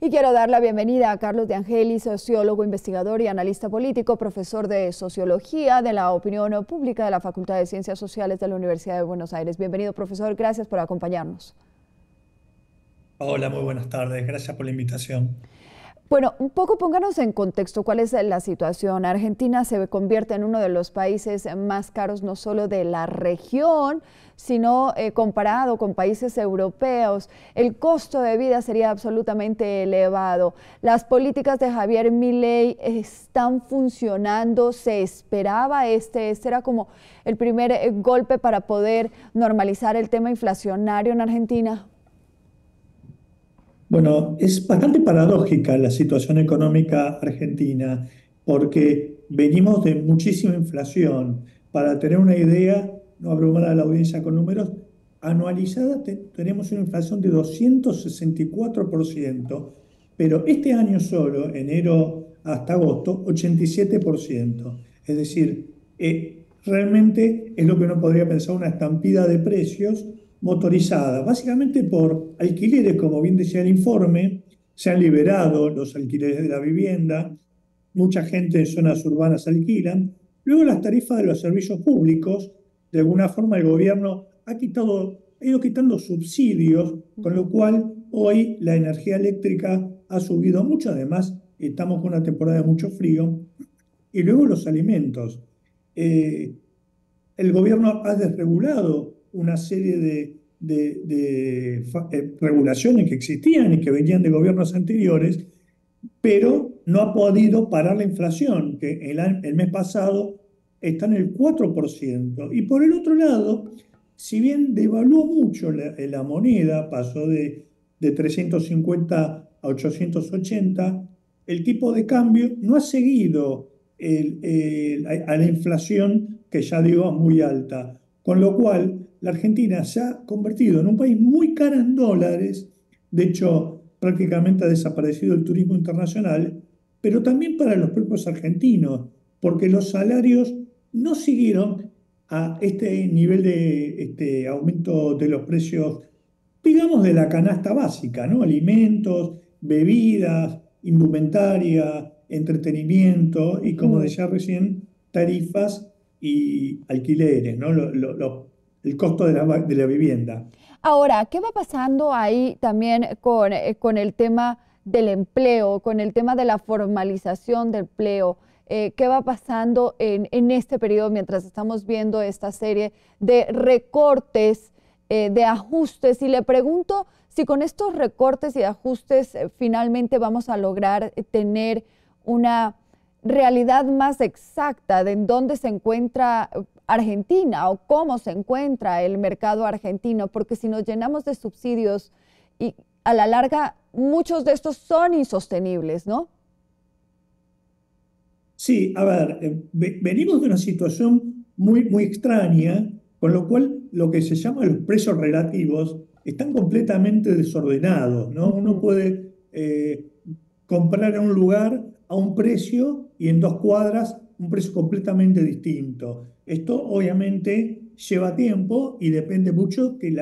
Y quiero dar la bienvenida a Carlos de Angelis, sociólogo, investigador y analista político, profesor de Sociología de la Opinión Pública de la Facultad de Ciencias Sociales de la Universidad de Buenos Aires. Bienvenido, profesor, gracias por acompañarnos. Hola, muy buenas tardes, gracias por la invitación. Bueno, un poco pónganos en contexto cuál es la situación. Argentina se convierte en uno de los países más caros no solo de la región, sino comparado con países europeos. El costo de vida sería absolutamente elevado. ¿Las políticas de Javier Milei están funcionando? ¿Se esperaba este era como el primer golpe para poder normalizar el tema inflacionario en Argentina? Bueno, es bastante paradójica la situación económica argentina porque venimos de muchísima inflación. Para tener una idea, no abrumar a la audiencia con números, anualizada tenemos una inflación de 264%, pero este año solo, enero hasta agosto, 87%. Es decir, realmente es lo que uno podría pensar una estampida de precios motorizada, básicamente por alquileres, como bien decía el informe. Se han liberado los alquileres de la vivienda, mucha gente en zonas urbanas alquilan. Luego las tarifas de los servicios públicos, de alguna forma el gobierno ha ido quitando subsidios, con lo cual hoy la energía eléctrica ha subido mucho, además estamos con una temporada de mucho frío. Y luego los alimentos. El gobierno ha desregulado una serie de regulaciones que existían y que venían de gobiernos anteriores, pero no ha podido parar la inflación, que el mes pasado está en el 4%. Y por el otro lado, si bien devaluó mucho la moneda, pasó de 350 a 880, el tipo de cambio no ha seguido a la inflación, que ya digo, muy alta. Con lo cual, la Argentina se ha convertido en un país muy caro en dólares. De hecho, prácticamente ha desaparecido el turismo internacional, pero también para los propios argentinos, porque los salarios no siguieron a este nivel de aumento de los precios, digamos, de la canasta básica, ¿no? Alimentos, bebidas, indumentaria, entretenimiento y, como decía recién, tarifas y alquileres, ¿no? El costo de la vivienda. Ahora, ¿qué va pasando ahí también con el tema del empleo, con el tema de la formalización del empleo? ¿Qué va pasando en este periodo mientras estamos viendo esta serie de recortes, de ajustes? Y le pregunto si con estos recortes y ajustes finalmente vamos a lograr tener una realidad más exacta de en dónde se encuentra Argentina o cómo se encuentra el mercado argentino, porque si nos llenamos de subsidios y a la larga muchos de estos son insostenibles, ¿no? Sí, a ver, venimos de una situación muy extraña, con lo cual lo que se llama los precios relativos están completamente desordenados, ¿no? Uno puede comprar en un lugar a un precio y en 2 cuadras un precio completamente distinto. Esto obviamente lleva tiempo y depende mucho que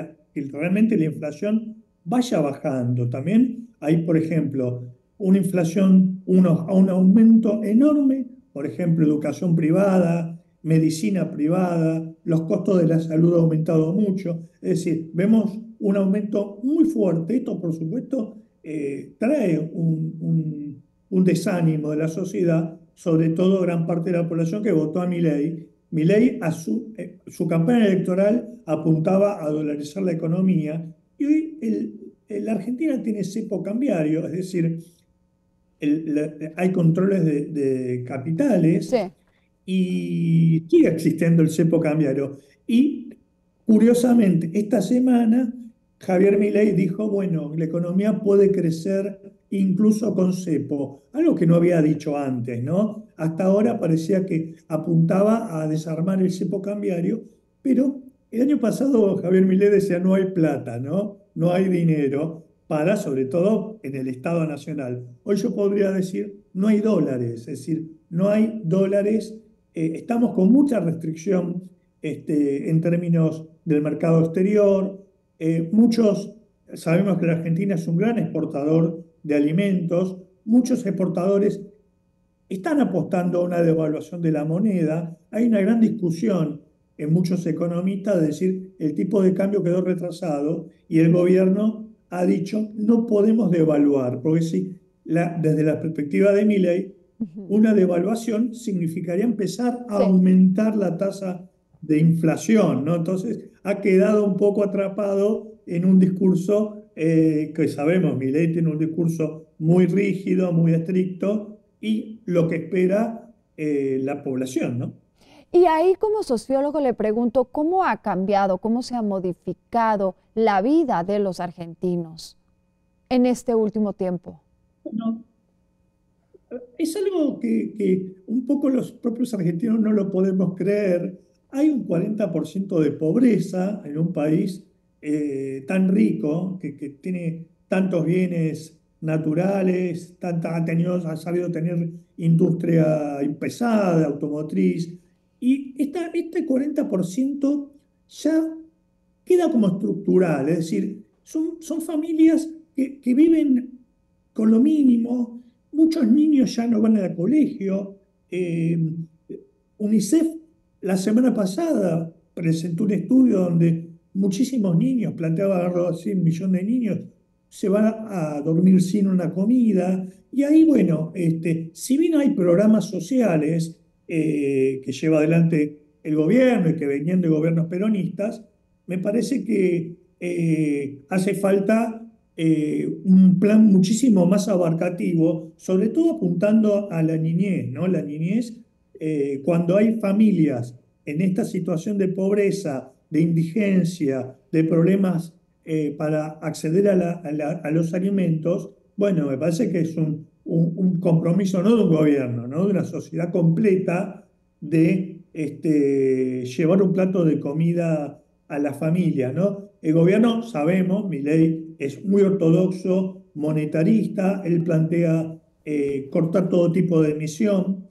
realmente la inflación vaya bajando. También hay, por ejemplo, una inflación, un aumento enorme, por ejemplo, educación privada, medicina privada, los costos de la salud han aumentado mucho. Es decir, vemos un aumento muy fuerte. Esto, por supuesto, trae un desánimo de la sociedad, sobre todo gran parte de la población que votó a Milei. Milei a su campaña electoral apuntaba a dolarizar la economía, y hoy la Argentina tiene cepo cambiario, es decir, hay controles de capitales, sí, y sigue existiendo el cepo cambiario. Y curiosamente, esta semana Javier Milei dijo, bueno, la economía puede crecer incluso con cepo, algo que no había dicho antes, ¿no? Hasta ahora parecía que apuntaba a desarmar el cepo cambiario, pero el año pasado Javier Milei decía no hay plata, ¿no? No hay dinero para, sobre todo, en el Estado Nacional. Hoy yo podría decir no hay dólares, es decir, no hay dólares, estamos con mucha restricción en términos del mercado exterior. Muchos sabemos que la Argentina es un gran exportador de alimentos, muchos exportadores están apostando a una devaluación de la moneda. Hay una gran discusión en muchos economistas de decir el tipo de cambio quedó retrasado y el gobierno ha dicho no podemos devaluar, porque si desde la perspectiva de Milei, una devaluación significaría empezar a aumentar la tasa de inflación, ¿no? Entonces ha quedado un poco atrapado en un discurso que sabemos, Milei tiene un discurso muy rígido, muy estricto, y lo que espera la población, ¿no? Y ahí como sociólogo le pregunto, ¿cómo ha cambiado, cómo se ha modificado la vida de los argentinos en este último tiempo? Bueno, es algo que un poco los propios argentinos no lo podemos creer. Hay un 40% de pobreza en un país tan rico, que tiene tantos bienes naturales, ha sabido tener industria pesada, automotriz, y este 40% ya queda como estructural, es decir, son familias que viven con lo mínimo, muchos niños ya no van al colegio. UNICEF la semana pasada presentó un estudio donde muchísimos niños, planteaba algo así, 1 millón de niños, se van a dormir sin una comida. Y ahí, bueno, si bien hay programas sociales que lleva adelante el gobierno y que venían de gobiernos peronistas, me parece que hace falta un plan muchísimo más abarcativo, sobre todo apuntando a la niñez, ¿no? La niñez, cuando hay familias en esta situación de pobreza, de indigencia, de problemas para acceder a los alimentos, bueno, me parece que es un compromiso no de un gobierno, ¿no? De una sociedad completa de llevar un plato de comida a la familia, ¿no? El gobierno, sabemos, Milei es muy ortodoxo, monetarista, él plantea cortar todo tipo de emisión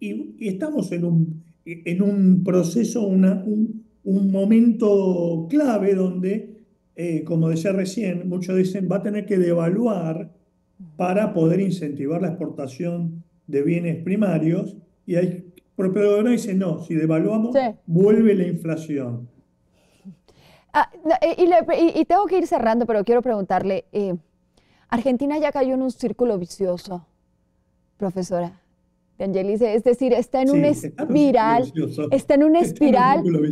y estamos en un proceso, un momento clave donde, como decía recién, muchos dicen va a tener que devaluar para poder incentivar la exportación de bienes primarios y el propio gobierno dice no, si devaluamos vuelve la inflación. Y tengo que ir cerrando, pero quiero preguntarle, Argentina ya cayó en un círculo vicioso, profesora de Angelis, es decir, está en una espiral,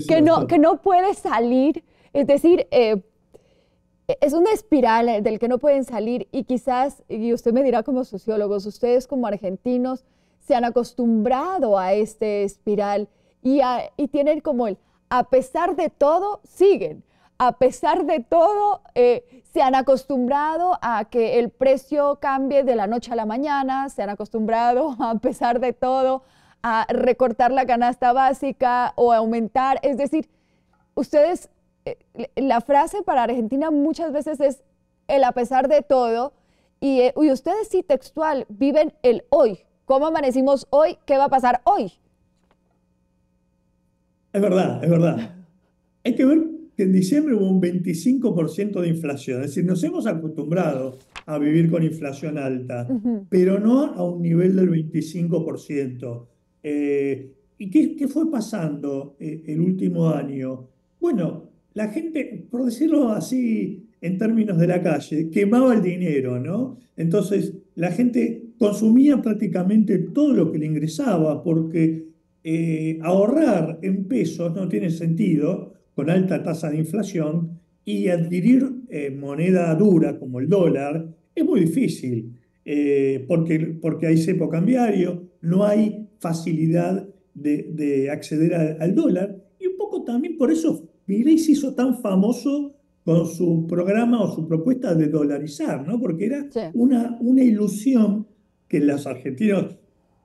que no puede salir, es decir, es una espiral del que no pueden salir y quizás, y usted me dirá como sociólogos, ustedes como argentinos se han acostumbrado a esta espiral y tienen como el, a pesar de todo, siguen. A pesar de todo, se han acostumbrado a que el precio cambie de la noche a la mañana, se han acostumbrado, a pesar de todo, a recortar la canasta básica o a aumentar. Es decir, ustedes, la frase para Argentina muchas veces es el a pesar de todo y ustedes sí textual viven el hoy. ¿Cómo amanecimos hoy? ¿Qué va a pasar hoy? Es verdad, es verdad. Hay que ver que en diciembre hubo un 25% de inflación. Es decir, nos hemos acostumbrado a vivir con inflación alta, pero no a un nivel del 25%. ¿Y qué fue pasando el último año? Bueno, la gente, por decirlo así en términos de la calle, quemaba el dinero, ¿no? Entonces, la gente consumía prácticamente todo lo que le ingresaba porque ahorrar en pesos no tiene sentido con alta tasa de inflación y adquirir moneda dura como el dólar es muy difícil porque hay cepo cambiario, no hay facilidad de acceder al dólar y un poco también por eso Milei se hizo tan famoso con su programa o su propuesta de dolarizar, ¿no? Porque era una ilusión que los argentinos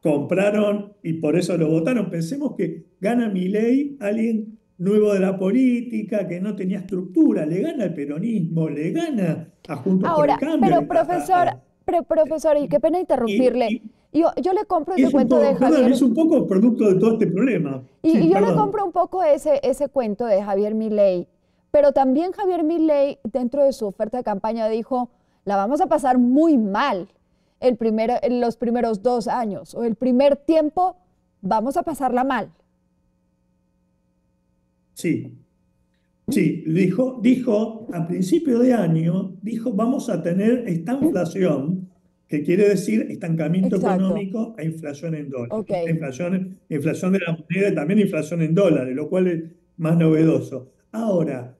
compraron y por eso lo votaron. Pensemos que gana Milei alguien nuevo de la política, que no tenía estructura, le gana al peronismo, le gana a Juntos por el Cambio. Ahora, pero profesor, y qué pena interrumpirle, yo le compro ese cuento de Javier. Perdón, es un poco producto de todo este problema. Yo le compro un poco ese cuento de Javier Milei, pero también Javier Milei, dentro de su oferta de campaña, dijo, la vamos a pasar muy mal los primeros 2 años o el primer tiempo, vamos a pasarla mal. Sí, sí, dijo a principio de año, dijo vamos a tener esta inflación, que quiere decir estancamiento económico e inflación en dólares. Okay. Inflación de la moneda y también inflación en dólares, lo cual es más novedoso. Ahora,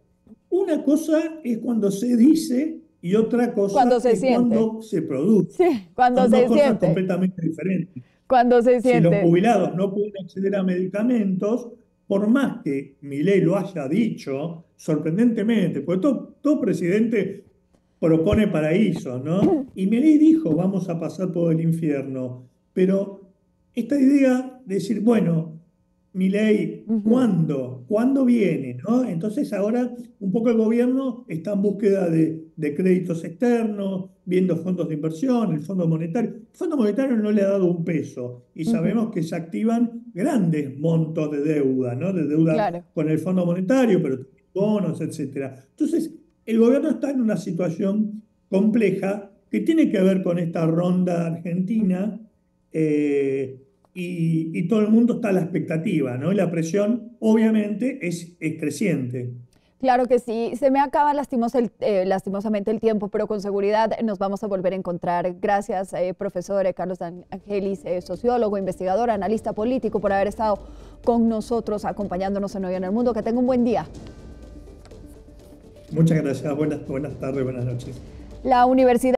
una cosa es cuando se dice y otra cosa cuando se produce. Sí, Son dos cosas completamente diferentes. Cuando se siente. Si los jubilados no pueden acceder a medicamentos, por más que Milei lo haya dicho, sorprendentemente, porque todo presidente propone paraíso, ¿no? Y Milei dijo, vamos a pasar por el infierno. Pero esta idea de decir, bueno, Milei, ¿cuándo? ¿Cuándo viene? ¿No? Entonces ahora un poco el gobierno está en búsqueda de créditos externos, viendo fondos de inversión, el Fondo Monetario. El Fondo Monetario no le ha dado un peso y sabemos que se activan grandes montos de deuda, ¿no? De deuda con el Fondo Monetario, pero bonos, etcétera. Entonces, el gobierno está en una situación compleja que tiene que ver con esta ronda argentina y todo el mundo está a la expectativa, ¿no? Y la presión, obviamente, es creciente. Claro que sí. Se me acaba lastimosamente el tiempo, pero con seguridad nos vamos a volver a encontrar. Gracias, profesor Carlos de Angelis, sociólogo, investigador, analista político, por haber estado con nosotros, acompañándonos en Hoy en el Mundo. Que tenga un buen día. Muchas gracias. Buenas tardes, buenas noches. La universidad